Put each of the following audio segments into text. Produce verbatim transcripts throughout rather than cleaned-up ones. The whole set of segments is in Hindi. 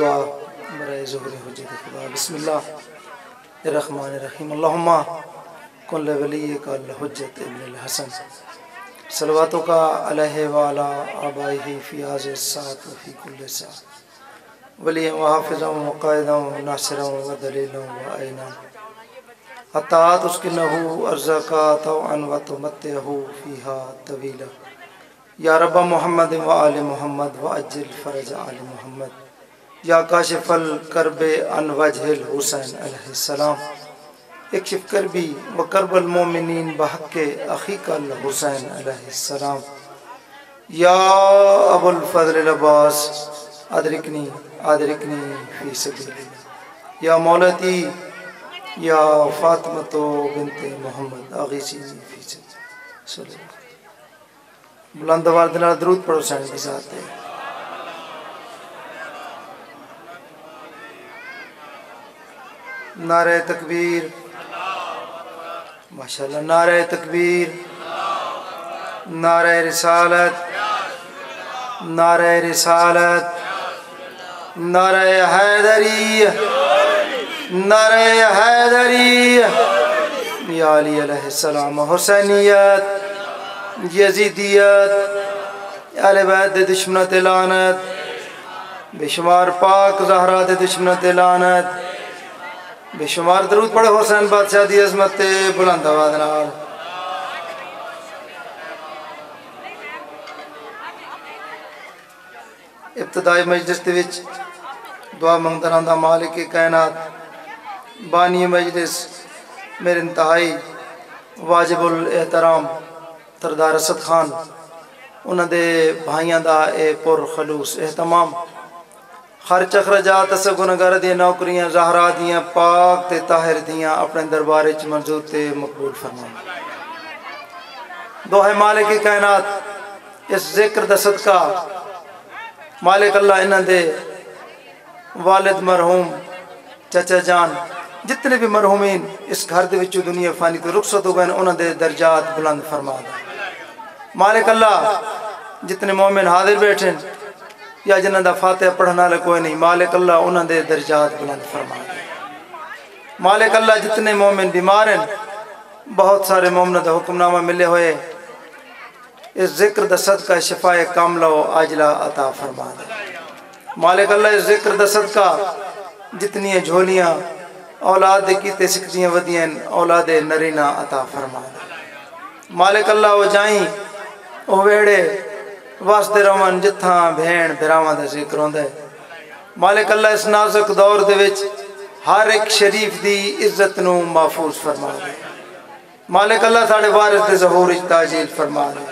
दुआ मराए ज़ुहरी हुजे खुदा। बिस्मिल्लाहिर्रहमानिर्रहीम। अल्लाहुम्मा कुन ले वलियकल हुज्जत इब्नुल हसन सलवातों का अलैहि वाला आबाई फ़ियाज़ सात फ़ी कुल्ल सा वली हाफ़िज़ व क़ायद व नासिर व दलील व आइना अतात उसकी नहू अर्ज़ा का तो अनवत मतहू फ़ीहा तवीला। या रब मोहम्मद व आल मोहम्मद व अज्जिल फ़रज आल मोहम्मद। या काशिफ़ल करब अन वजहल हुसैन अलैहिस्सलाम इक्शिफ़ करबी व करबल मोमिनीन बहक़्क़े अख़ीक़ल हुसैन अलैहिस्सलाम। या अबुल फ़ज़ल अब्बास अदरिकनी अदरिकनी फ़ी सबीलिल्लाह। या मौलती या फ़ातिमा तो बिन्ते मोहम्मद अग़ीसीनी फ़ी सबीलिल्लाह। बुलंद आवाज़ नाल दरूद पढ़ो साईं दी ज़ात ते। नारे तकबीर माशाल्लाह। नारे तकबीर, नारे रिसालत, नारे रिसालत, नारे हैदरी, नारे हैदरी। या अली अलैहिस्सलाम हुसैनियत यजीदियत अहले बैत दे दुश्मनां ते लानत बेशुमार पाक ज़हरा दे दुश्मनां ते लानत बेशुमार। दरूद पढ़ो हुसैन बादशाह दी अज़मत ते बुलंद आवाज़ नाल। इब्तदाई मजलिस दे विच दुआ मंगदा रहांदा मालिक कायनात बानी मजलिस मेरे इंतहाई वाजिबुल एहतराम सरदार असद खान उन्होंने भाइयों का यह पुरखलूस एहतमाम खर्च अखराजात असर गुनहगार दी नौकरियां ज़हरा दियाँ पाक ते ताहिर दियाँ अपने दरबार च मंजूर ते मकबूल फरमाओ। दोहे मालिक कायनात इस जिक्र दा सदका मालिक अल्लाह इन्हां दे वालिद मरहूम चाचा जान जितने भी मरहूमीन इस घर दे विचों दुनिया फानी तो रुखसत हो गए उन्हां दे दर्जात बुलंद फरमा दे। मालिक अल्लाह जितने मोमिन हाजिर बैठे या जिन्हों का फातिहा पढ़ने वाले कोई नहीं मालिक अल्लाह उन्होंने दे दर्जात बुलंद फरमा दे। मालिक अल्लाह जितने मोमिन बीमार हैं बहुत सारे मोमिनों का हुक्मनामा मिले हुए इस जिक्र दा सदका शिफाए कामला व आजला अता फरमा दे। मालिक अल्लाह इस जिक्र दा सदका जितनी झोलियाँ औलाद कीते सिकदियाँ वदियाँ औलाद नरीना अता फरमा दे। मालिक अल्लाह वो जाई वह वेड़े वास्ते रवन जिथा भेण भरावान का जिक्र होंदा है। मालिक अल्लाह इस नाजुक दौर दे विच हर एक शरीफ की इज्जत नू महफूज फरमा दे। मालिक अल्लाह साढ़े वारिस दे ज़हूर च ताजील फरमा दे।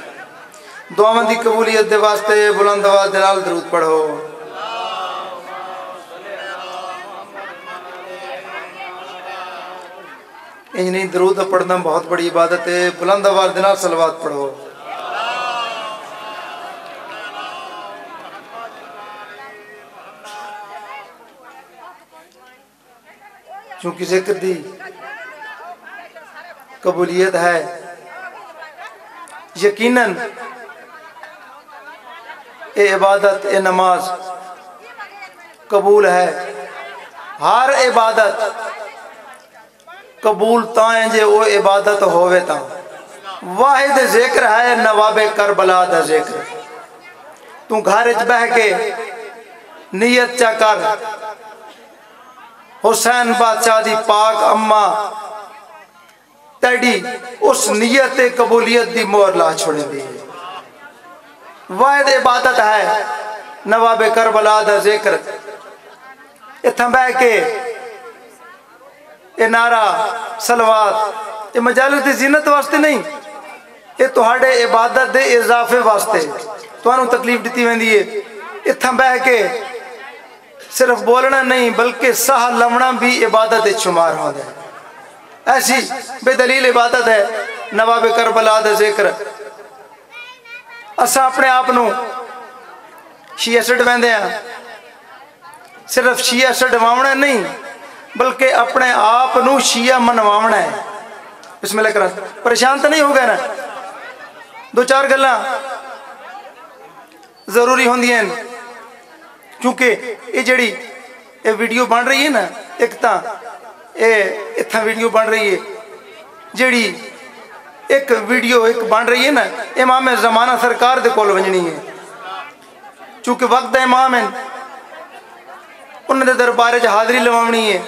दुआवां दी कबूलियत दे वास्ते बुलंद आवाज़ दे नाल दरूद पढ़ो। इंजनी दरूद पढ़ना बहुत बड़ी इबादत है। बुलंद आवाज़ दे नाल सलवात पढ़ो। चूँकि जिक्र दी कबूलियत है यकीनन ये इबादत ये नमाज कबूल है। हर इबादत कबूल ताएं जे वो इबादत होवे तां वाहिद जिक्र है नवाबे करबला दा जिक्र। तू घर च बह के नीयत चा कर हुसैन बादशाह दी पाक अम्मा तड़ी उस नीयत कबूलियत दी मोहर ला छोड़ दी। वाहिद इबादत है नवाबे करबला दा जिक्र। इत्थां बह के ये नारा सलवात ये मजालिस की जीनत वास्ते नहीं ये तुहाडे इबादत के इजाफे वास्ते तुहानू तकलीफ दिती वेंदी है। इत्थां बह के सिर्फ बोलना नहीं बल्कि साह लवना भी इबादत च शुमार होंदा है। ऐसी बेदलील इबादत है नवाब करबला दा जिक्र। असां अपने आप नू शिया छड वेंदे हां सिर्फ शिया छडवाउणा नहीं बल्कि अपने आप नू शिया मनवावना है। इसमें लेकर परेशान तो नहीं हो गए ना। दो चार गल्लां जरूरी होंदियां क्योंकि ये जड़ी ये वीडियो बन रही है ना, एक तो इतना वीडियो बन रही है जी, एक वीडियो एक बन रही है ना, इमाम जमाना सरकार दे कोल वंजनी है, चूंकि वक्त है इमाम है उन्होंने दरबारे च हाजरी लवानी है।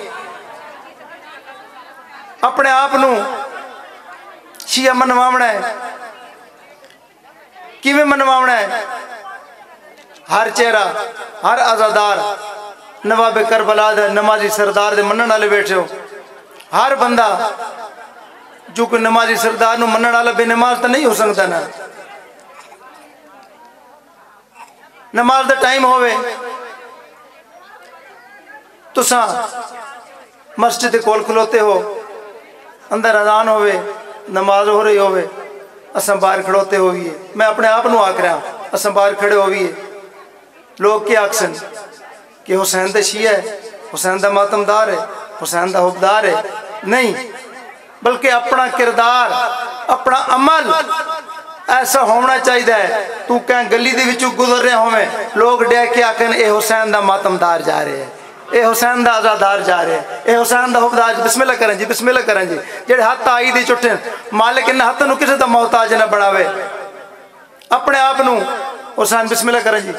अपने आप नू शिया मनवावना है, किवें मनवावना है? हर चेहरा हर आजादार नवाबे करबला दे नमाजी सरदार दे मनण वाले बैठे हो, हर बंदा जो कोई नमाजी सरदार नू मनण वाला बेनमाज तो नहीं हो सकता ना। नमाज का टाइम होवे तुसा मस्जिद के कोल खलोते हो, अंदर अजान होवे नमाज हो रही होवे, असां बाहर खड़ोते होइए। मैं अपने आप नू आख रहा, असां बाहर खड़े होइए, लोग क्या आखसन कि हुसैन दा शिया है, हुसैन दा मातमदार है, हुसैन दा हुबदार है, नहीं, बल्कि अपना किरदार अपना अमल ऐसा होना चाहिए है। तू कहीं गली दे विचों गुजर रहा होवे, लोग डे के आखन ये हुसैन दा मातमदार जा रहे हैं, ये हुसैन दा आजादार जा रहे हैं, ये हुसैन दा हुबदार। बिस्मिल्लाह करें जी, बिस्मिल्लाह करें जी। जेड़े हत्थ आई दे चुट्टे मालिक इन हत्थ नू किसी दा मोहताज ना बनावे। अपने आप नू हुसैन बिस्मिल्लाह करें जी,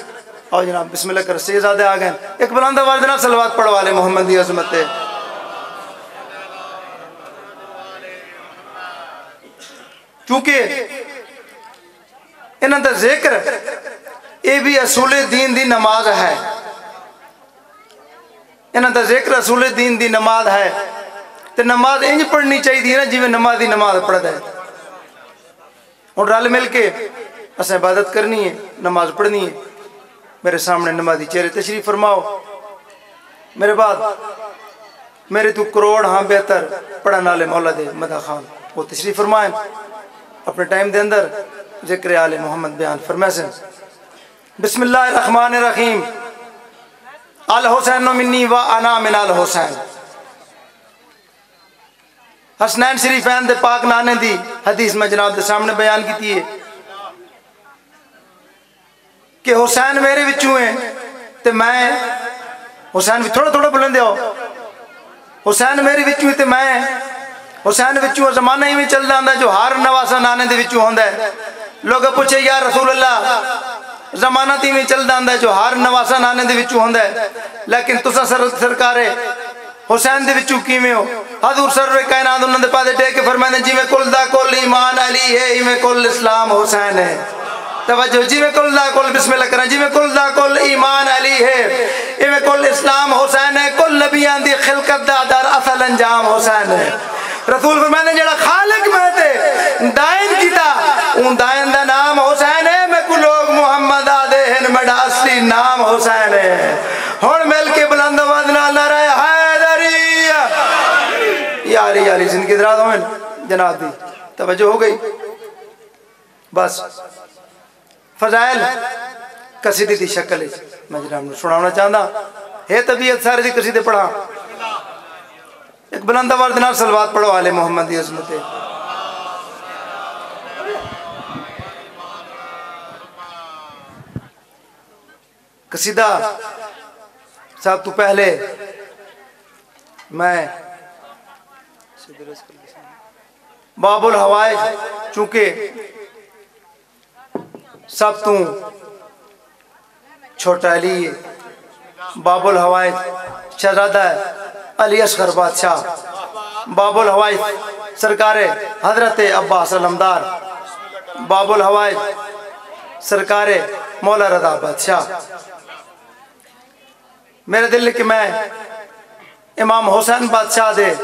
आओ जनाब बिस्मिल्लाह करें। शहजादे आ गए, एक बुलंद आवाज़ जनाब सलवात पढ़वा ले मोहम्मद दी अज़मत ते। क्योंकि इन्हां दा जिक्र ये भी असूले दीन दी नमाज है, इन्हां दा जिक्र असूले दीन दी नमाज है। तो नमाज इंज पढ़नी चाहिए ना जिवें नमाजी नमाज पढ़ता है। हुण रल मिल के असें इबादत करनी है, नमाज पढ़नी है। मेरे सामने नमाजी चेहरे तशरीफ फरमाओ, मेरे बाद मेरे तू करोड़ हाँ बेहतर पढ़न वाले मौला दे मदा खान वो तशरीफ फरमाए। अपने टाइम के अंदर जिक्र आले मोहम्मद बयान फरमाए। बिस्मिल्लाहिर्रहमानिर्रहीम, अल हुसैन मिन्नी व अना मिन अल हुसैन। हसनैन शरीफैन दे पाक नाने दी हदीस में जनाब दे सामने बयान की है कि हुसैन मेरे विचों है तो मैं हुसैन, थोड़ा थोड़ा बोलन दो, हुसैन मेरे विचों है तो मैं हुसैन विचों। जमाना इवें चलता आंदा जो हर नवासा नाने दे विचों होंदा है। लोग पूछे या रसूल अल्लाह, जमाना तो इवें चलता आंदा जो हर नवासा नाने दे विचों होंदा है, लेकिन तुसा सरकारे हुसैन दे विचों किवें हो? हजूर सर्वे कायनात उन्हां दे पादे टेक के फरमाइंदे जिवें कुल दा कुल ईमान अली है, इवें कुल इस्लाम हुसैन है। तवज्जो, जिवें कुल दा कुल बिस्मिल्लाह करें, जिवें कुल दा कुल ईमान अली है, इवें कुल इस्लाम हुसैन है, कुल नबियां दी खिलकत दा दर असल अंजाम हुसैन है। रसूल फरमाइंदे जेड़ा खालिक मैं ते दायन कीता उन दायन दा नाम हुसैन है, मैं को लोग मुहम्मद आदे हैं मेरा असली नाम हुसैन है। हुण मिल के बुलंद आवाज़ नाल नारा हैदरी यारी यारी जिंदगी दराज होवे जनाब दी। तवज्जो हो गई। बस फजाइल कसीदे दी शक्ल मैं जनाब नूं सुनाउणा चाहंदा है। तबीयत सारे दी कसीदे पढ़ा, एक बुलंद आवाज़ नाल सलवात पढ़ो आले मोहम्मद दी अज़मत ते। कसीदा साहब तो पहले मैं बाबुल हवाइज, चूंकि सब तू छोटा अली है, बाबुल हवाइज शहजादा अली असगर बादशाह, बाबुल हवाइज सरकारे हजरत अब्बास अलमदार, बाबुल हवाइज सरकारे मौला रदा बादशाह। मेरे दिल कि मैं इमाम हुसैन बादशाह दे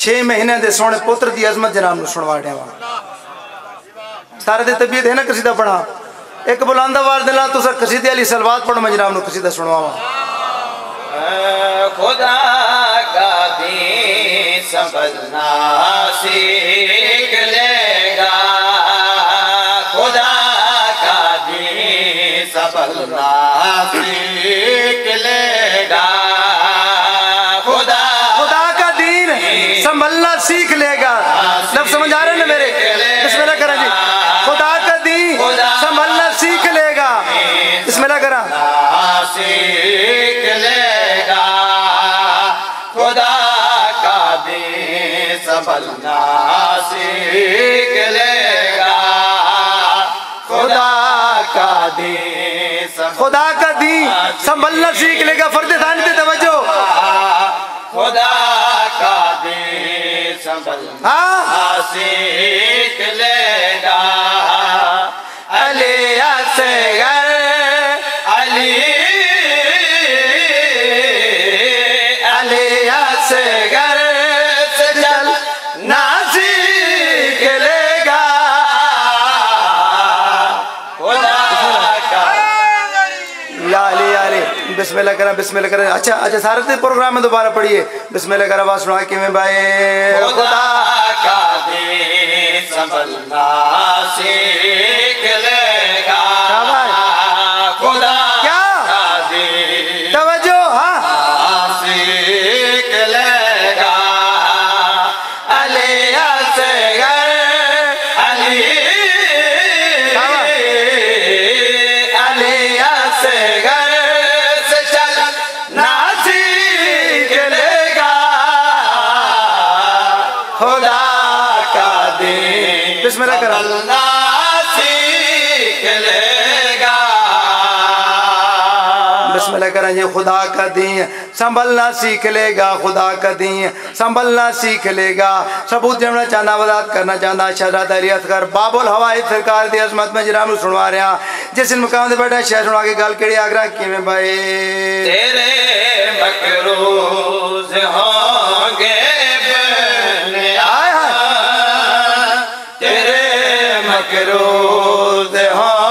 छे महीने दे सोने पुत्र की अजमत जनाब नूं सुनवा रहा वां। सारे दे तबीयत है ना कसीदा पढ़ा, एक बुलंद आवाज़ दे नाल तुसा कसीदे आली सलवात पढ़ो, मैं जनाब नूं कसीदा सुनवावां। खुदा का दीन समझना सीख लेगा, खुदा का दीन समझना सीख लेगा, खुदा खुदा का दीन संभलना सीख लेगा। सब समझ आ रहे ना मेरे? बिस्मिल्लाह करा जी। खुदा का दीन संभलना सीख लेगा, बिस्मिल्लाह करा। सीख लेगा संभलना सीख लेगा खुदा का दीन, खुदा का दीन संभलना सीख लेगा। फर्द थान पे तवज्जो, खुदा का दीन संभलना सीख लेगा। अली असगर, अली अली असगर से चल ना सीख लेगा खुदा का। लाली आली बिस्मिल्लाह करा, बिस्मिल्लाह करा। अच्छा अच्छा सारे प्रोग्राम में दोबारा पढ़िए। बिस्मिल्लाह करा आवाज सुना के मैं भाई खुदा का दीन संभलना सीख लेगा। खुदा क्या तवज्जो, हाँ सीख लेगा। अली असगर, अली अली असगर से चल ना सीख लेगा खुदा का दीन। बिस्मिल्लाह करा खुदा का दीन संभलना सीख लेगा, खुदा का दीन संभलना सीख लेगा। सबूत जमना चाहना, वजात करना चाहना शहजादा अली असगर बाबुल हवाई सरकार दी अजमत में जनाब सुनवा रहा जिस मुकाम पे बैठा शेर सुना के गल केड़ी आगरा की में भाई तेरे मकरूज होंगे बेनियाज, तेरे मकरूज होंगे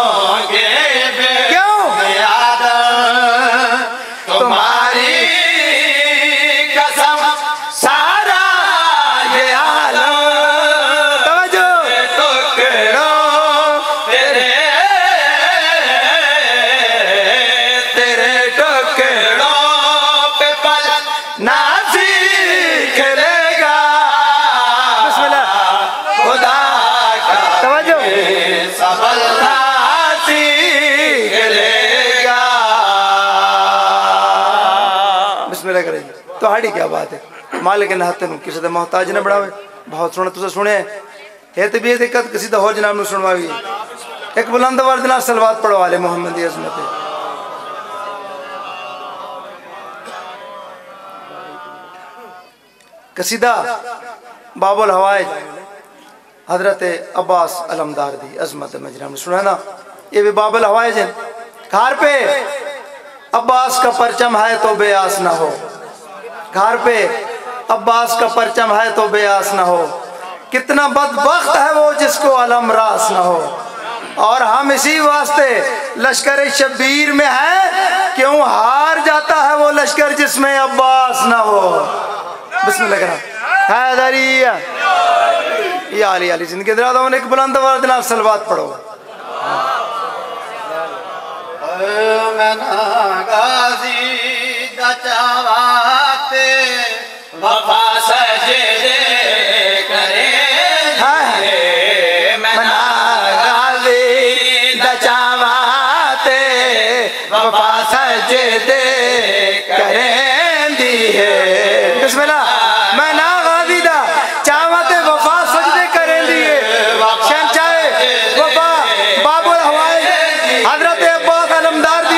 तो हाड़ी क्या बात है। मालिक ने हाथ किसी का मोहताज ना बढ़ावे। बहुत सोना तुझे सुने है तो भी दिक्कत किसी का होर जनाब न सुनवाई। एक बुलंद आवाज़ जनाब सलवात पढ़वा ले मोहम्मद की अज़मत पे। कसीदा बाबुल हवाइज हजरत अब्बास अलमदार दी अज़मत में जनाब ने सुनाना। ये भी बाबुल हवाइज है। घर पे अब्बास का परचम है तो बेआस ना हो, घर पे अब्बास का परचम है तो बेआस ना हो। कितना बदबख्त है वो जिसको अलम रास ना हो। और हम इसी वास्ते लश्कर शब्बीर में है, क्यों हार जाता है वो लश्कर जिसमें अब्बास ना हो। बिस्मिल्लाह करा हैदरिया या अली अली जिनके दराद होने एक बुलंद आवाज़ जनाब सलवात पढ़ो। वफा सजदे करे मना गाजी दचावाते, वफा सजदे करेंदी है। बिस्मिल्लाह मना गाजी दा चावाते वफा सजदे करेंदी है। शहंशाह वफा बाबुल हवाइज हजरत अब्बास अलमदार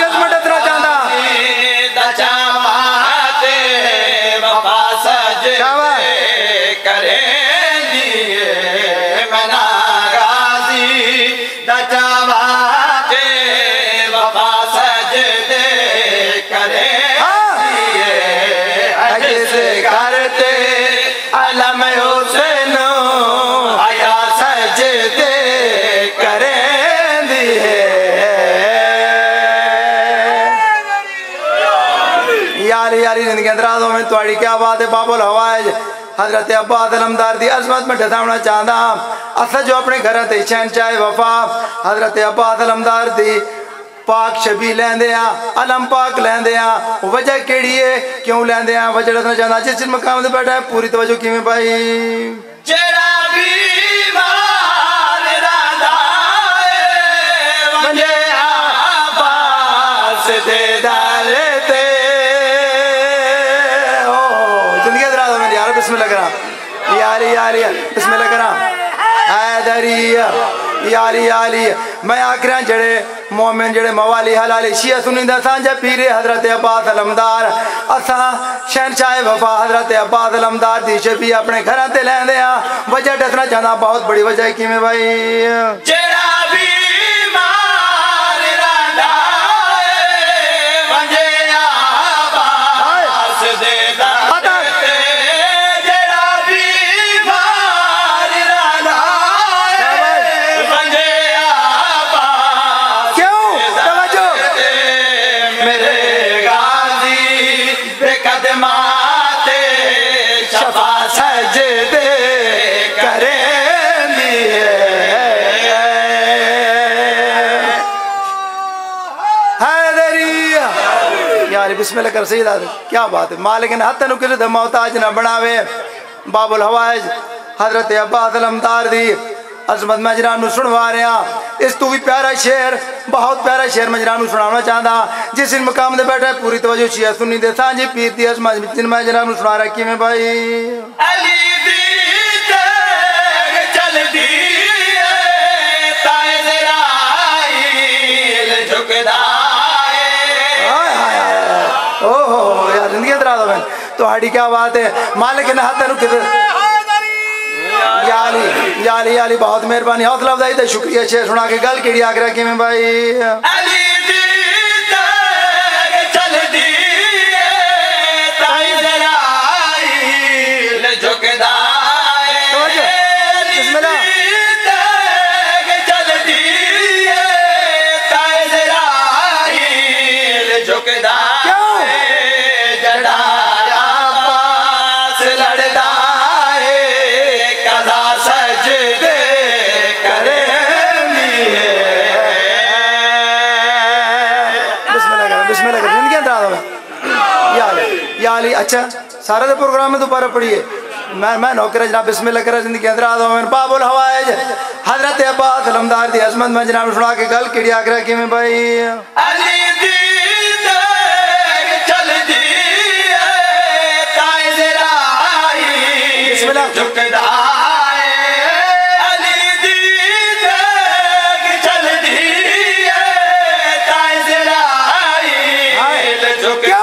दी अज़मत इतना चाहता तुहाड़ी क्या बात है। बाबुल हवाइज हजरत अब्बास अलमदार दी अज़मत में ठसावना चाहता अस जो अपने घर से शहनशाह वफा हजरत अब्बास अलमदार दी पाक छबी लेंदे आ, अलम पाक लेंदे आ। वजह केड़ी है क्यों लेंदे आ, वजह दसना चाहता जिस मकाम से बैठा है। पूरी तवज्जो किवें भाई जेड़ा बीमार रांदा वंजे आबास दे दाले ते लग रहा आलिया आलिया बिस्मिल्लाह करा ऐ दरिया याली याली मैं आखिर जड़े मोमिन जड़े मवाली हलाली शिया सुनी असांजे पीरे हजरत अब्बास अलमदार असा शहनशाह वफा हजरत अब्बास अलमदार दी शफी अपने घर से लैंदे आ वजह दसना चाहना बहुत बड़ी वजह कि में भाई जेड़ा भी बिस्मिल्लाह कर सही दाद क्या बात है मालिकिन हत्थ नु किसी मोहताज न बनावे बाबुल हवाइज हजरत अब्बास अलमदार दी अजमत मैं जनानू सुनवा रहा इस तू भी प्यारा शेर बहुत प्यारा शेर मैं जनानू सुनाना चाहता जिस इन मकाम दे बैठे पूरी तवज्जो शिया सुन्नी दे सांझी पीर दी अजमत जिन मैं जनानू सुना रखी में भाई अली दी तेग चल दी ताए जराइल झुकदा तुहाड़ी क्या बात है मालिक ने हाथ रुक याली याली याली बहुत मेहरबानी हौसला अफजाई ते शुक्रिया शेर सुना के गल केड़ी आखरा कि में भाई अली दी तेग चल दी ताई जराइल झुकदा अच्छा सारा दे प्रोग्राम में दोबारा पढ़िए मैं मैं नौकर जनाब बिस्मिल्लाह कर जिंदगी अंदर आ दो बाबुल हवाइज हजरत अब्बास अलमदार दी अजमत में जनाब सुना के गल केड़ी आखरा कि में भाई अली दी तेग चल दी ताए जराइल बिस्मिल्लाह झुकदा अली दी तेग चल दी ताए जराइल झुकदा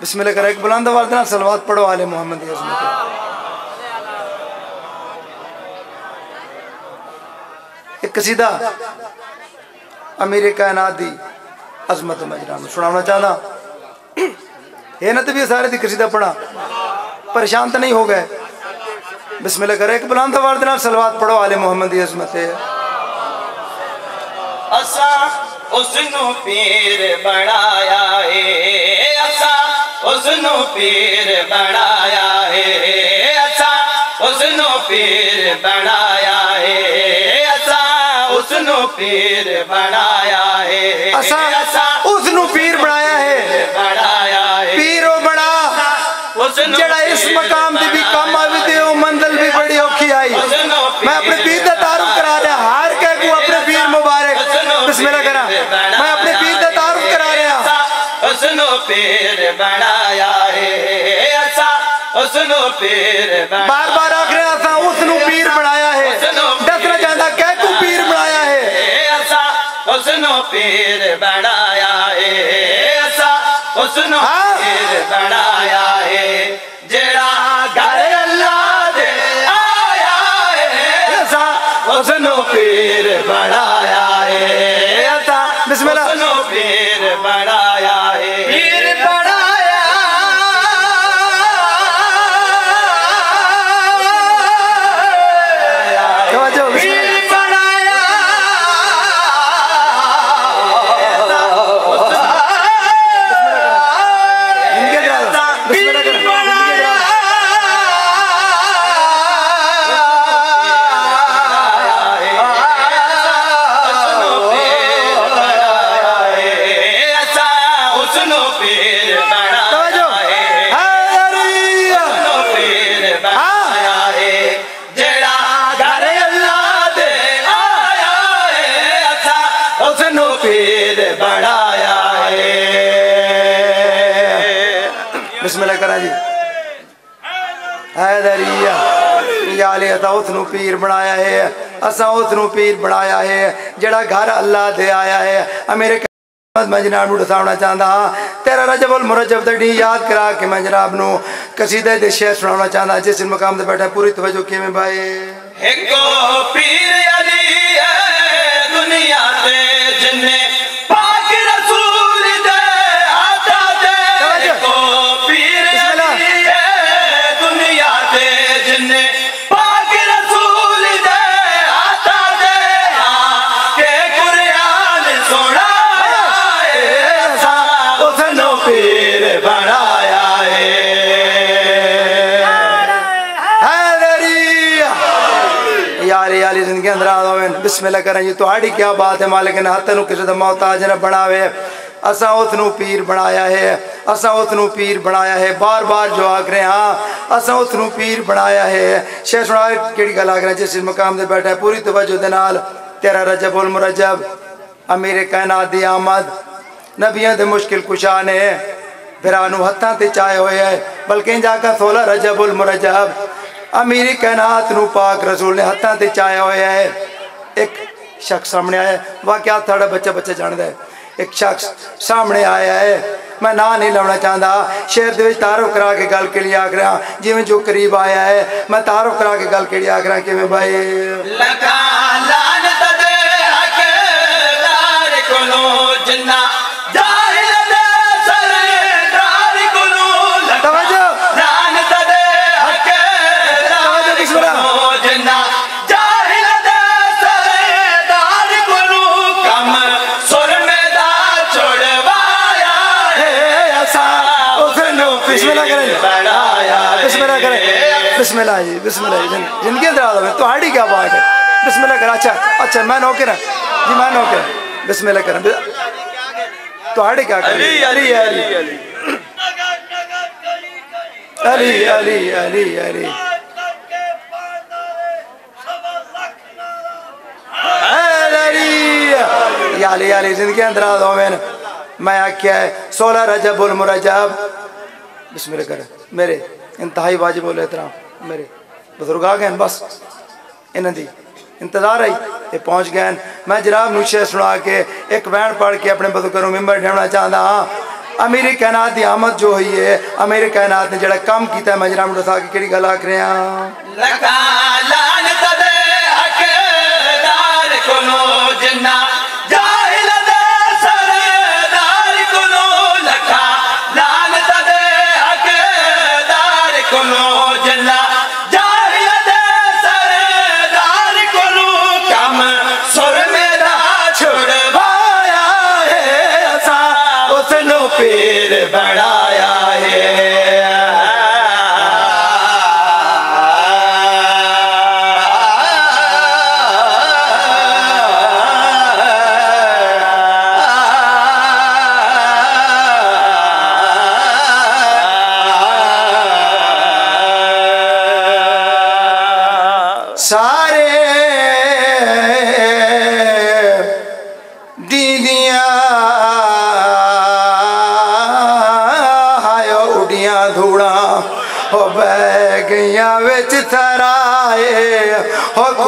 बिस्मिल्लाह कर एक बुलंद आवाज़ ना सलवात पढ़ो आले मोहम्मद एक कसीदा अमीर कायनात दी अजमत मजरान सुनाना चाहना ये ना तो भी सारे दी कसीदा पढ़ा परेशान तो नहीं हो गए बिस्मिल्लाह कर एक बुलंद आवाज़ ना सलवात पढ़ो आले मोहम्मद दी अजमत असा उसनु पीर बनाया है उसनु पीर बनाया है ऐसा उसनु पीर बनाया है ऐसा उसनु पीर बनाया है ऐसा उसनु पीर बनाया है बनाया है पीरो बड़ा जड़ा इस मकाम से भी कम आवे हो मंजिल भी बड़ी औखी आई मैं अपने पीर का तारुफ करा रहा हार के को अपने पीर मुबारक बिस्मिल्लाह करा मैं अपने पीर का तारुफ करा रहा उसनु पीर बनाया है ऐसा उसनु पीर बार बार आख रहा था उसनु पीर बनाया है दसरा चाहता कैकू पीर बनाया है ऐसा उसनु पीर बनाया है ऐसा उसनु पीर बनाया है जेड़ा घर अल्लाह दे आया है ऐसा उसनु पीर बनाया है ऐसा बिस्मिल्लाह उसनु पीर बनाया है दिल बढ़ाया है। बिस्मिल्लाह करा जी। हैदरिया याले असा उसनू पीर बनाया है, असा उसनू पीर बनाया है जेड़ा घर अल्लाह दे आया है। अमेरिका मैं जनाब दसाना चाहता हाँ तेरा रजबुल मुरजब दी याद करा के मैं जनाब न कसीदे दे शेर सुनाना चाहता जिस मकाम पर बैठा पूरी तवज्जो कि में भाई एको पीर अली है दुनिया दे जिन्ने बिस्मिल्लाह करें जी। तुहाड़ी क्या बात है मालिक ने हत्थ नूं किसे दा मोहताज ना बनावे। असा उसनू पीर बनाया है, असा उसनू पीर बनाया है। बार बार जो आख रहे हाँ असा उसनू पीर बनाया है। शेर सुना केड़ी गल आख रहे जिस मकाम पर बैठा पूरी तवज्जो दे नाल। तेरा रजबुल मुरजब अमीरे कायनात दी आमद नबियां दे मुश्किल कुशा ने फिरां नूं हत्थां ते चाए होए है बल्कि जाका सोलह रजबुल मुरजब अमीरे कायनात नूं पाक रसूल ने हत्थां ते चाया होया है। एक शख्स सामने आया वाकया थोड़ा बच्चा बच्चा जानता है। एक शख्स सामने आया है मैं ना नहीं लाना चाहता शेर दे विच तारुफ करा के गल के लिए आख रहा जिवें जो करीब आया है मैं तारुफ करा के गल के लिए आख रहा किवें भाई लगा लानत दे हकदार कोलो जिन्ना बिस्मिल्लाह जी। बिस्मिल्लाह जी जिंदगी अंदर आ जाओ तुहाड़ी क्या बात है। बिस्मिल्लाह कर अच्छा अच्छा मैं नौकर जी मैं नौकर बिस्मिल्लाह कर तुहाड़ी क्या कर अली अली अली अली अली अली अली अली अली जिंदगी अंदर आ जाओ। मैंने मैं आख्या है सोलह रजबुल मुरजब बिस्मिल्लाह कर मेरे इंतहाई वाजिब बोले तरह मेरे बजुर्ग आ गए बस इन्हों की इंतजार आई ये पहुँच गए। मैं जनाब नुशे सुना के एक वैन पढ़ के अपने बजुर्गों मिम्बर ढाना चाहता हाँ। अमीरी कायनात की आमद जो हुई है अमीरी कायनात ने जड़ा काम किया मैं जनाब दसा के केड़ी गल आख रहा हाँ।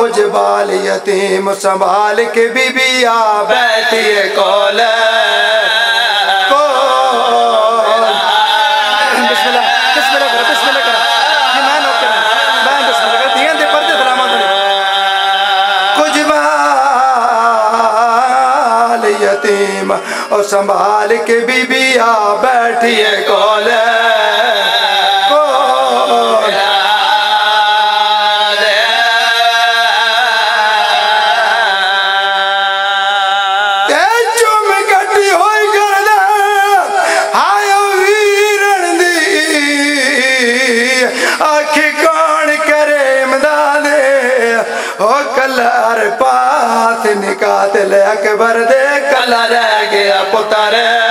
कुछ बाल यतीम संभाल के बीबी आ बैठी है कौल बाल यतीम और संभाल के बीबी आ बैठी है कौल निकातल अकबर दे कला रह गया पुत्र।